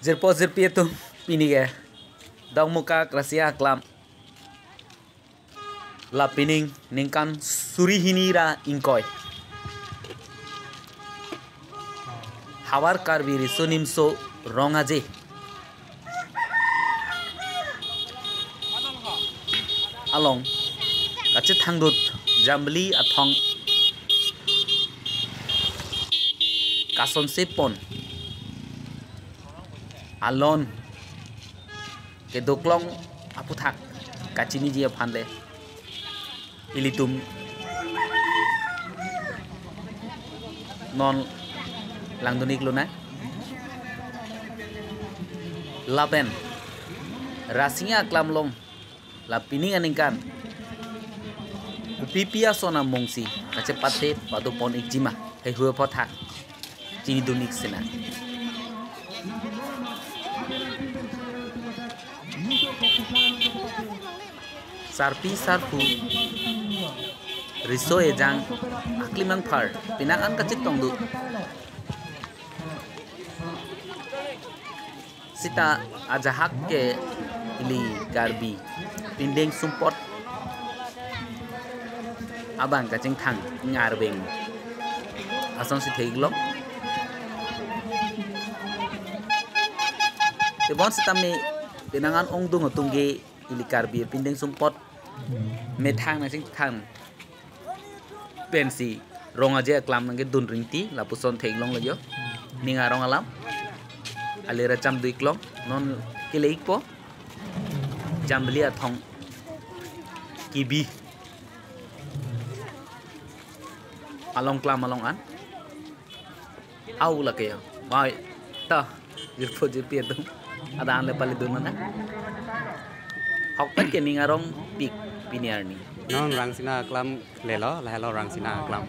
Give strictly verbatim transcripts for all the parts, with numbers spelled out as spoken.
Zirpo zirpietum ini ya. Dongmukak rahasia kelam. Lapining ningkan surihinira ingkoi. Havar Karbi Riso Nimso Rong Aje. Along kace thangdut Jambili Athonk kason sepon alon ke doklong aputhak kacini jia phanle ilitum non langdunik luna laben rasinga klamlong lapining aningkan kupipia sona mongsi kace patte padupon ikjima hei huwe pothak cini dunik sena sarpi sarpu riso ejang aklimang phar pinangan kacit tongdu sita ajahak ke ili garbi pindeng sumpot abang kacing thang ngarbeng asong si theglo tebon sita me pinangan ongdung tungge ili garbi pindeng sumpot metang nasi tang pensi rong aja kelam nangge dun ringti lapuson thenglong lajo ninga rong alam alera cham duiklong non kileik po Jambili Athonk kibi along kelam along an au lake ya wai ta jirpo jirpi itu ada anle pali dun mana hokpet keninga rong pik piniarni non rangsina klam lelo lelo rangsina klam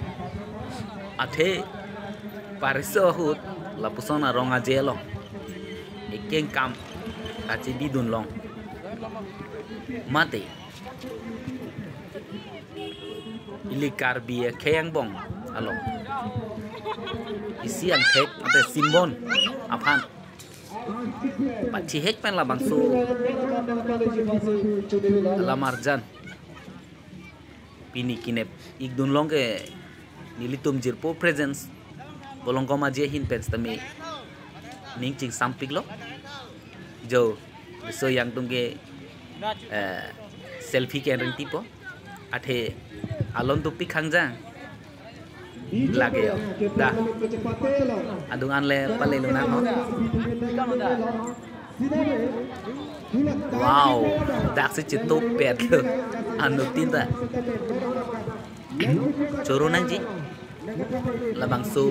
athe pariso hut lapusona rong aje long ekeng kam aci bidun long mate ilikar bia kheyang bong along isian thek ate simbon aphan pachi hek pen labang su alamarjan pini kinep ikdun longke nilitum jirpo presence bolongkoma jehin penstami ningching sampiklo jo so yang tungge selfie ken ring tipo athe alon tupi khangjang lage yo da adungan le pale luna no wow dak se chitto pet anu tinta chorunang ji labang su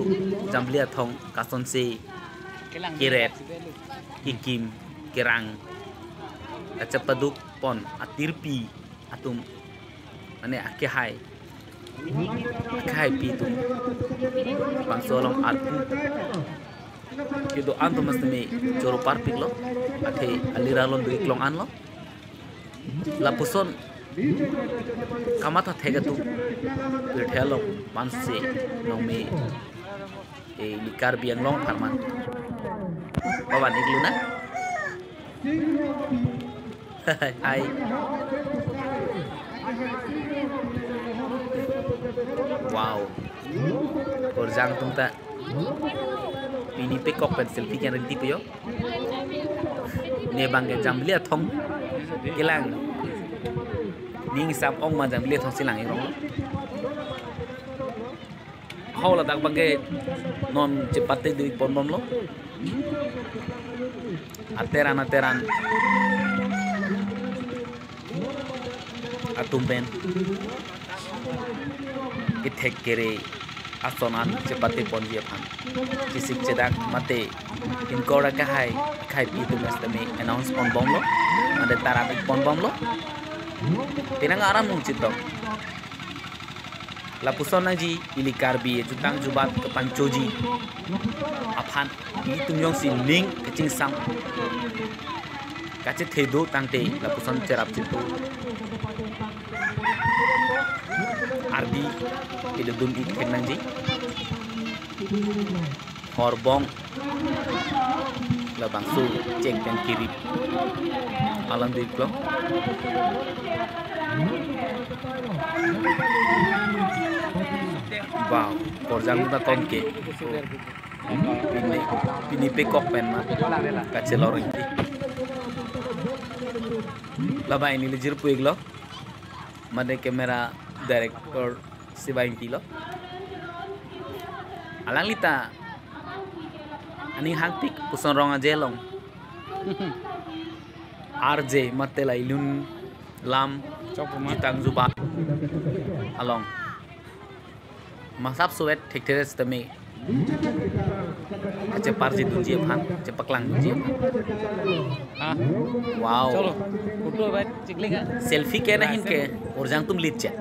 Jambili Athonk kason se kiret kikim kerang acapaduk pon atirpi atum mane akhe hai akhe pitu bang solong arpu kido antum mastami choro parpik lo athe alira lon duik long an lo lapuson kamata thega tu pethelo manse nome e likar biang long farman bawan igluna hai wow korjang tungta pini pekok pen selfie kan renti puyo ne bangge Jambili Athonk kilang ning sab ong ma Jambili Athonk silang irong hola dak bangge non cepate di pondom lo ateran ateran atumben kithek kere asonan cepate ponji aphan kisik cedak mate inkora kahai khai pitu mastame announce on bom lo ade taramik pon bom lo Pinang aram mung citok lapusona ji ili karbi jutang jubat ke pancoji aphan ini tungyong si ning kecing sam kace thedo tangte lapuson cerap citu ardi ile dum ik kenang ji horbong langsung cek dan kirim. Alhamdulillah. Wow, korjang kita tongke. Ini ini pekok pen mah. Kacelor ini. Laba ini lejir puiglo. Made kamera director sibain kilo. Alang lita. Ani hantik puson rong aje long. R J matela ilun lam jitang zuba along. Masap suwet tekteres teme ace parji duji bhang ace paklang duji ha wow chalo photo bhai chiklinga selfie ke nahin ke aur jang tum litcha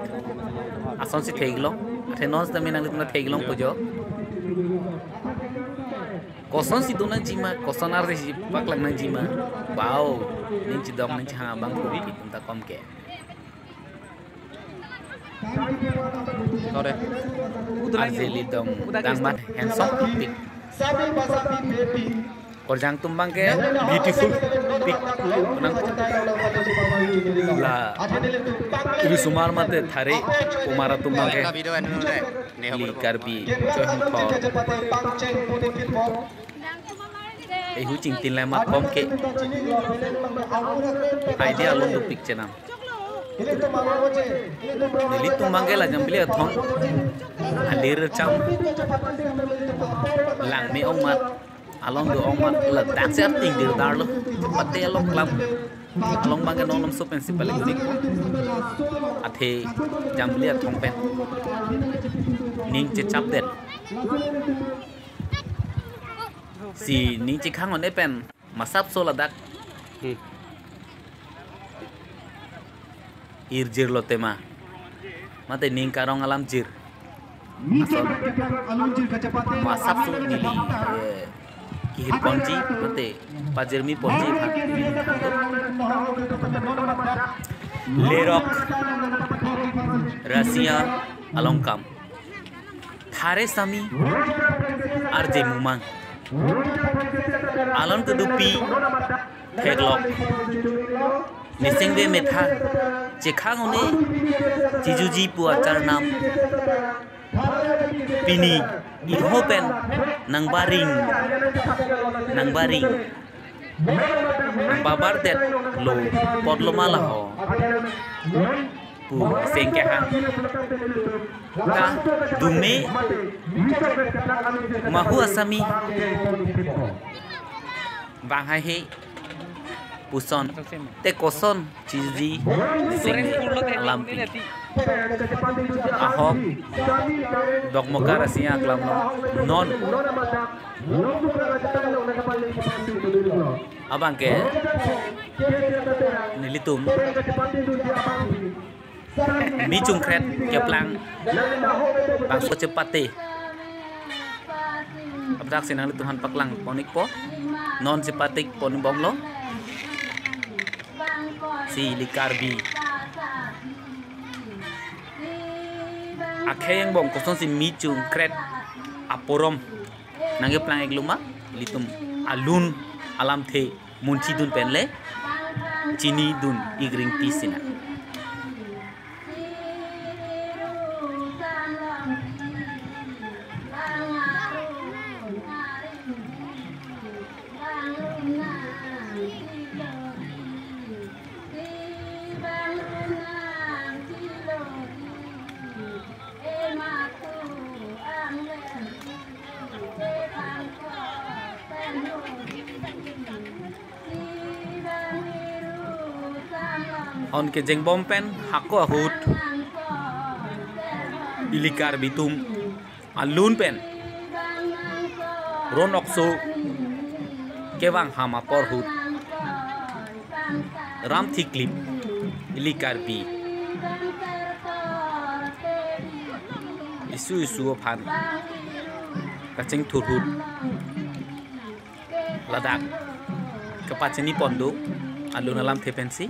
ason se theiglo athe nos teme nang tum theiglo pujo koson si duna jima kosonar si paklang na jima wow nin chidok nin chha bang puri ki tum ta kom ke Sore, Arzeli dong, tangman handsome pic. Korjang tumbang ke beautiful pic. Menang lah. Kiri sumar mate thari, umara tumbang ke. Havar Karbi Riso Nimso Rong Aje. Eh hucing tinlai mat kom ke. Idea alun do pic chenam. Dili tumbang ke la Jambili Athonk alir cham lang me ong mat along do ong mat la dak se ting dir dar lo pate along club along bang no nom so principal ni athe Jambili Athonk pen ning che chap den si ning che khang on e pen masap so la dak irjir lo tema mate ning karong alam jir masap su nili kihir ponji mate pajirmi ponji lerok rasia alongkam thare sami arje mumang alon kedupi theglok Nesengbe metha cekhang one jijuji pua charnam pini ihopen nangbaring nangbaring babar det lo podlo mala ho pu sengke ha ka dume mahu asami banghai he Puson, te koson, cizi, sing, lampi, ahok, Dongmukak rasanya kelam non, abang ke, nilitum, micung kret, keplang, bangso cepate, abdak senang Tuhan paklang, ponik po, non cepatik, ponik bonglo. Si likarbi akheng bong koson si micung kret aporom nange plang egluma litum alun alam the munci dun penle cini dun igring pisina on ke jeng bompen hako ahut ilikar bitum alun pen ronokso kewang hama porhut ramthi klip ilikar bi isu isu ophan kaceng turhut ladak kepaceni pondok alun alam tepensi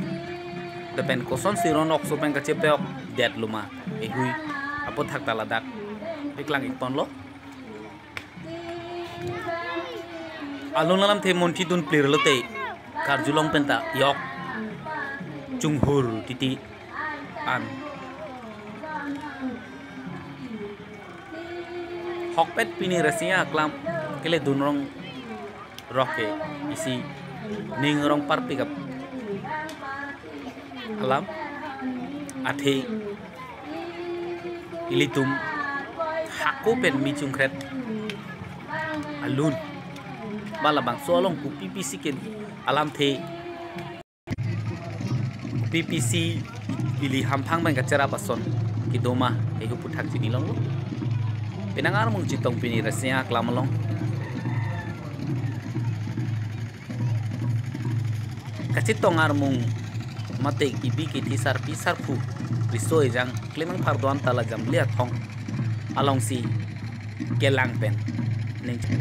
Pen koson siron ok sopen kace peok dead luma ehui apot hak taladak iklang ikpon lo alung lalam te monti dun plir lote karjulong penta yok junghur titi an hokpet pini rasia aklam kele dunrong roke isi ningrong parpikap alam athe ilitum haku pen mijung kret alun balabang solong ku P P C ken alam the P P C bili hampang bang kacera bason kidoma ehu puthak jinilong pinangar mung jitong pini rasnya klamalong kacitong armung mate ibi ki tisar pisar pu riso ejang klemang pardoan tala Jambili Athonk along si kelang pen ning